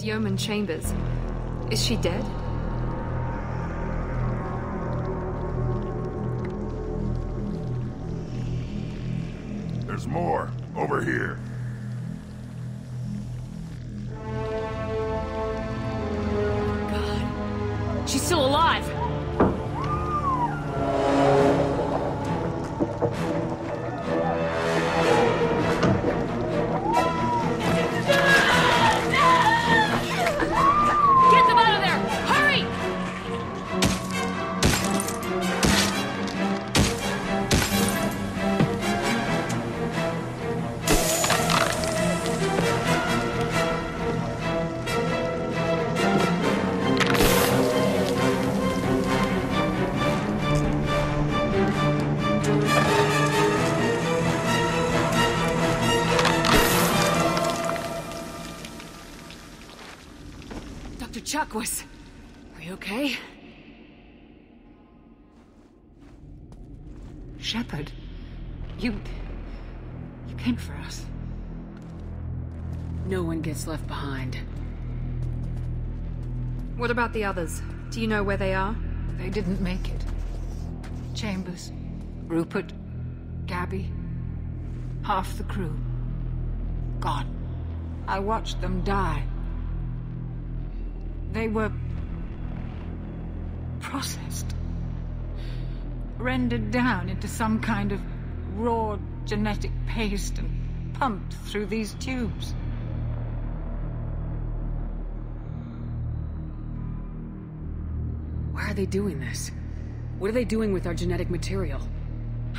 It's Yeoman Chambers. Is she dead? There's more. Over here. God. She's still alive! Chakwas, are you okay? Shepard, you came for us. No one gets left behind. What about the others? Do you know where they are? They didn't make it. Chambers, Rupert, Gabby, half the crew. Gone. I watched them die. They were processed, rendered down into some kind of raw genetic paste and pumped through these tubes. Why are they doing this? What are they doing with our genetic material?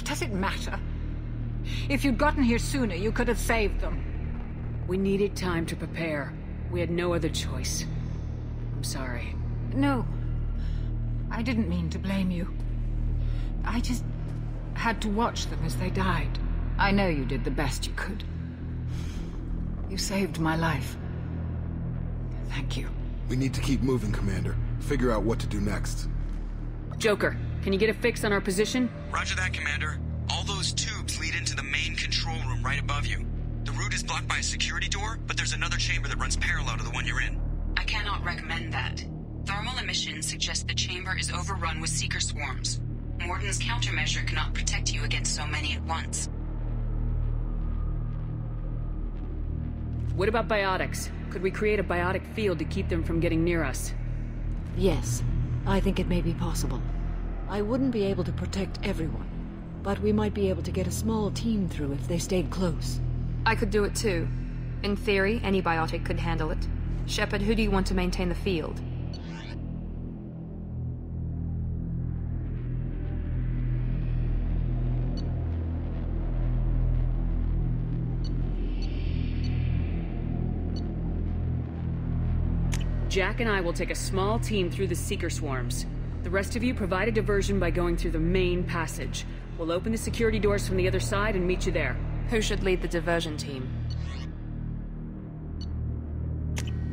Does it matter? If you'd gotten here sooner, you could have saved them. We needed time to prepare. We had no other choice. I'm sorry. No, I didn't mean to blame you. I just had to watch them as they died. I know you did the best you could. You saved my life. Thank you. We need to keep moving, Commander. Figure out what to do next. Joker, can you get a fix on our position? Roger that, Commander. All those tubes lead into the main control room right above you. The route is blocked by a security door, but there's another chamber that runs parallel to the one you're in. I cannot recommend that. Thermal emissions suggest the chamber is overrun with seeker swarms. Morden's countermeasure cannot protect you against so many at once. What about biotics? Could we create a biotic field to keep them from getting near us? Yes, I think it may be possible. I wouldn't be able to protect everyone, but we might be able to get a small team through if they stayed close. I could do it too. In theory, any biotic could handle it. Shepard, who do you want to maintain the field? Jack and I will take a small team through the seeker swarms. The rest of you provide a diversion by going through the main passage. We'll open the security doors from the other side and meet you there. Who should lead the diversion team?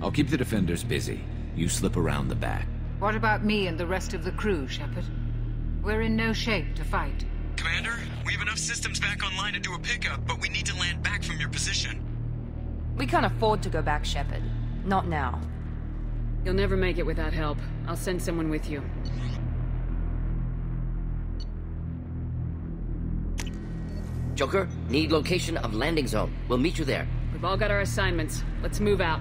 I'll keep the defenders busy. You slip around the back. What about me and the rest of the crew, Shepard? We're in no shape to fight. Commander, we have enough systems back online to do a pickup, but we need to land back from your position. We can't afford to go back, Shepard. Not now. You'll never make it without help. I'll send someone with you. Joker, need location of landing zone. We'll meet you there. We've all got our assignments. Let's move out.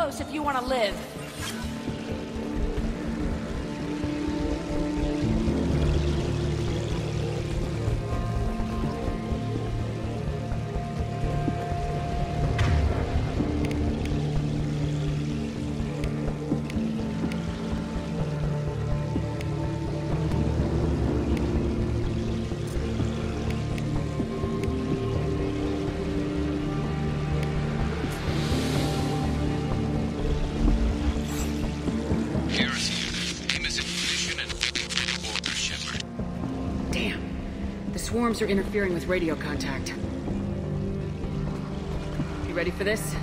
close if you want to live. Storms are interfering with radio contact. You ready for this?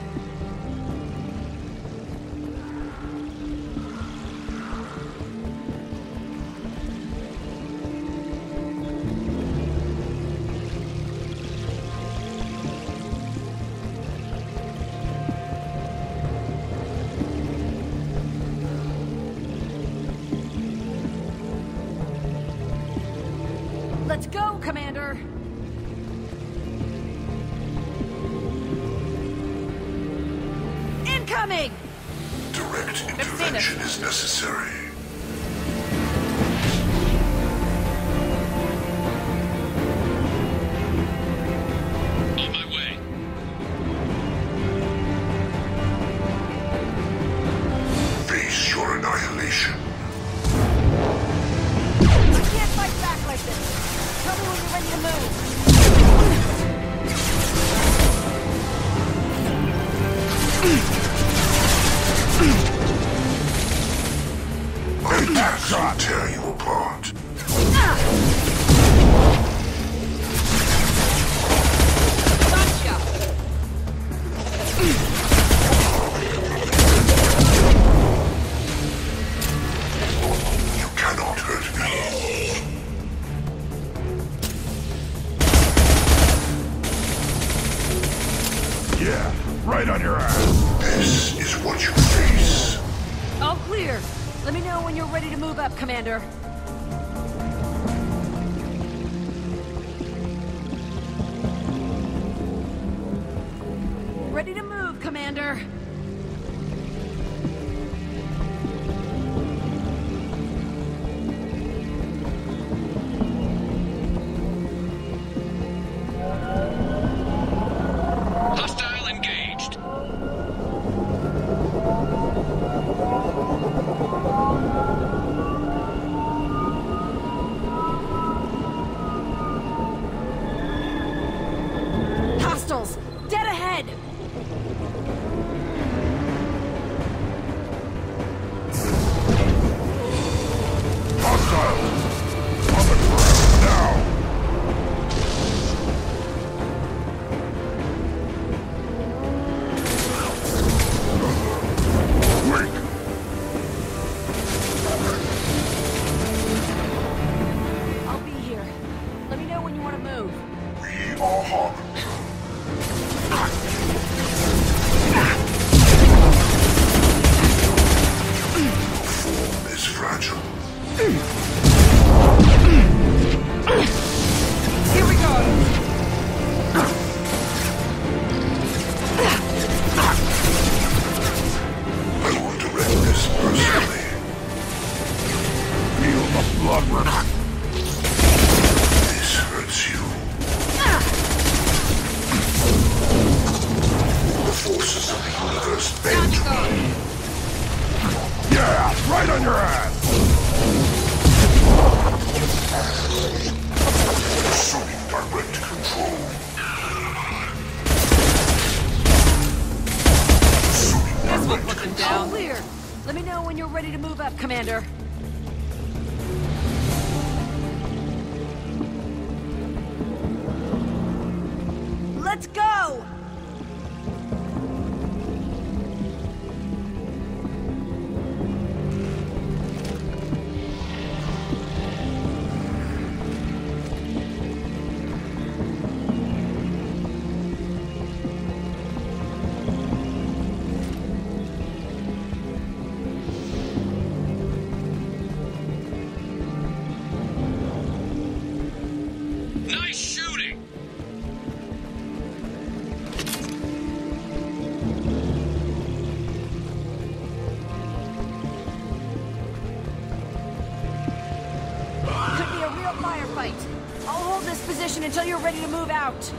a firefight. I'll hold this position until you're ready to move out.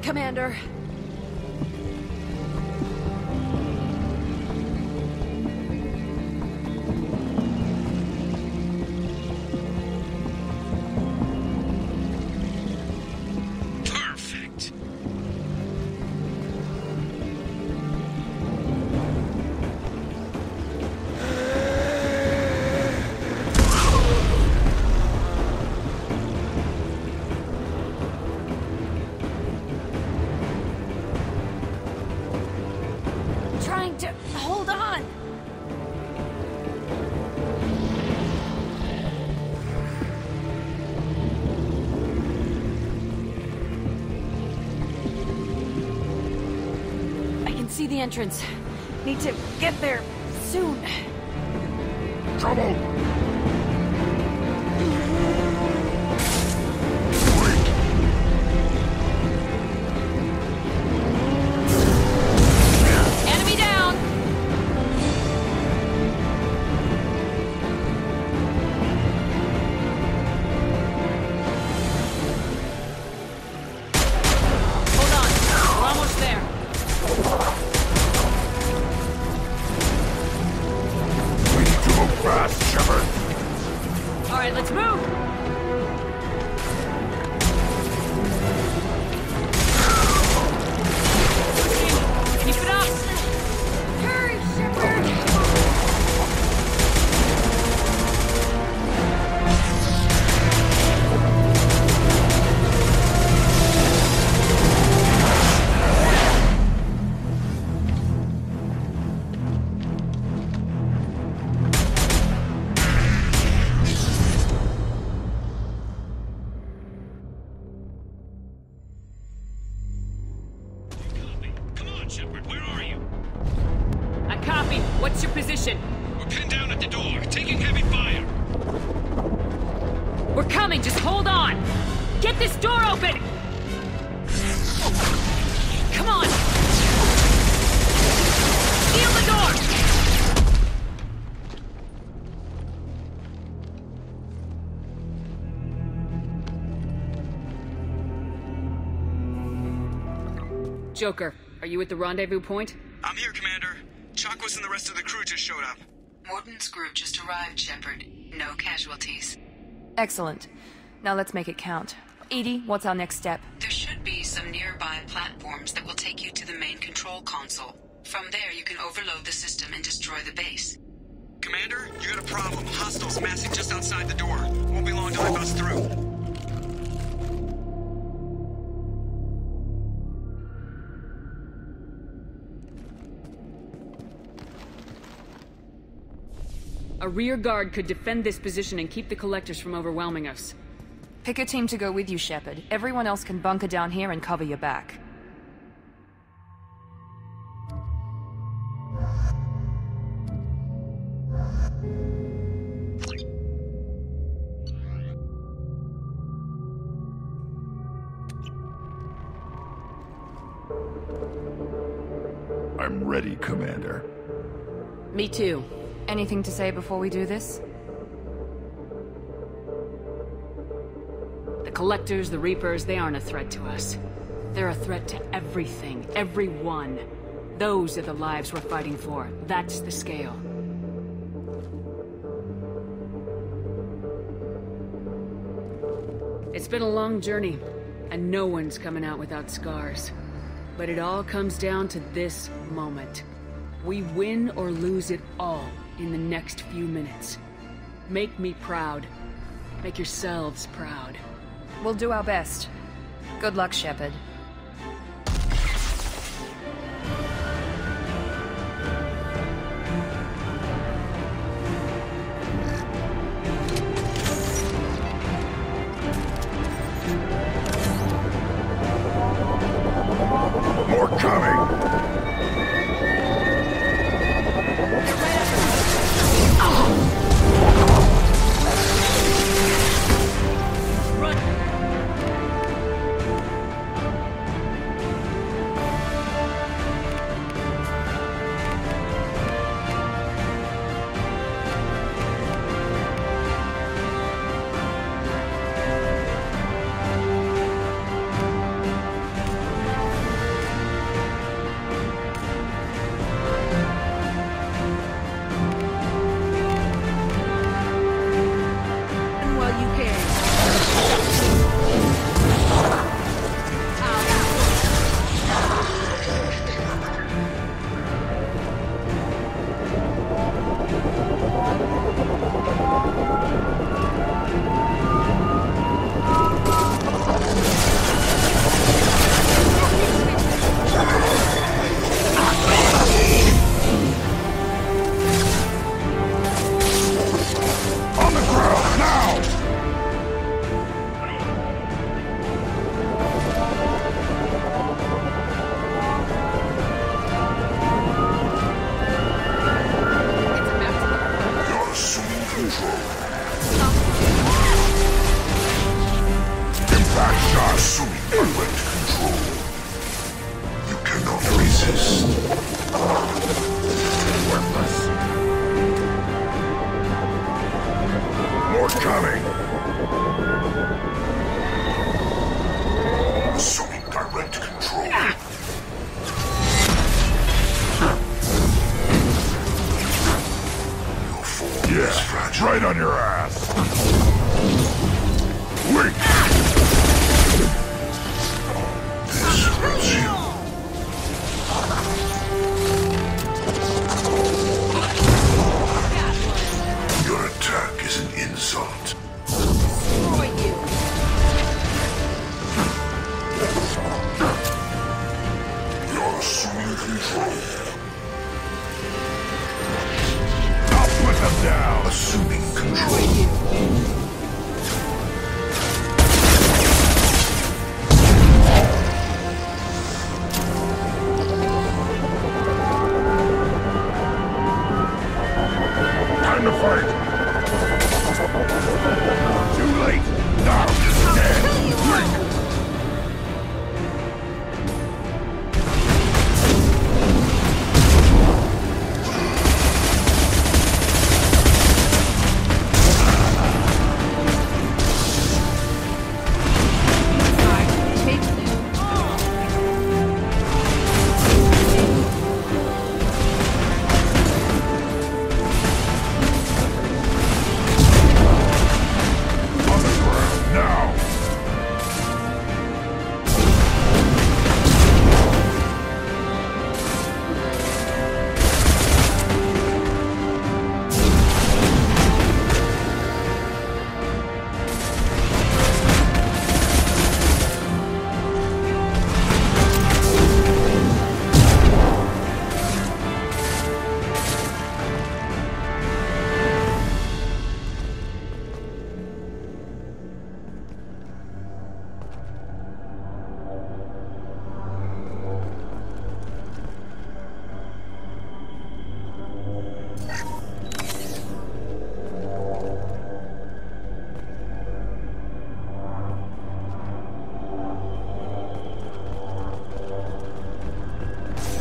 Commander. Perfect. See the entrance. Need to get there soon. Trouble! Enemy down! Hold on. We're almost there. Fast, Shepard! Alright, let's move! Joker, are you at the rendezvous point? I'm here, Commander. Chakwas and the rest of the crew just showed up. Morden's group just arrived, Shepard. No casualties. Excellent. Now let's make it count. EDI, what's our next step? There should be some nearby platforms that will take you to the main control console. From there, you can overload the system and destroy the base. Commander, you got a problem. Hostiles massing just outside the door. Won't be long till I bust through. A rear guard could defend this position and keep the Collectors from overwhelming us. Pick a team to go with you, Shepard. Everyone else can bunker down here and cover your back. I'm ready, Commander. Me too. Anything to say before we do this? The Collectors, the Reapers, they aren't a threat to us. They're a threat to everything, everyone. Those are the lives we're fighting for. That's the scale. It's been a long journey, and no one's coming out without scars. But it all comes down to this moment. We win or lose it all in the next few minutes. Make me proud. Make yourselves proud. We'll do our best. Good luck, Shepard.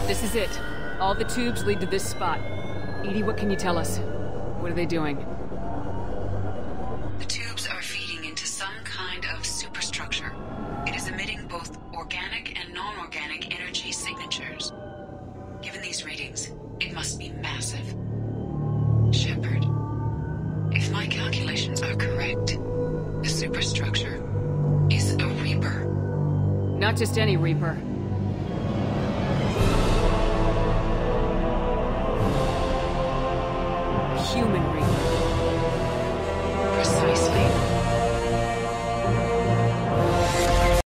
This is it. All the tubes lead to this spot. Edie, what can you tell us? What are they doing? The tubes are feeding into some kind of superstructure. It is emitting both organic and non-organic energy signatures. Given these readings, it must be massive. Shepard, if my calculations are correct, the superstructure is a Reaper. Not just any Reaper. Human